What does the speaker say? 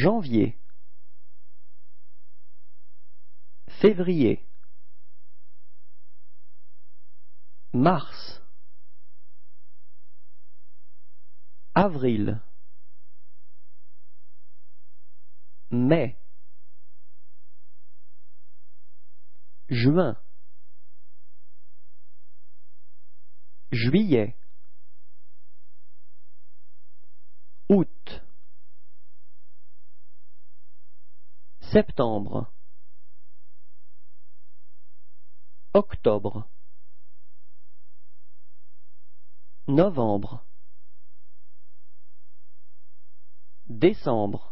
janvier, février, mars, avril, mai, juin, juillet, août, septembre, octobre, novembre, décembre,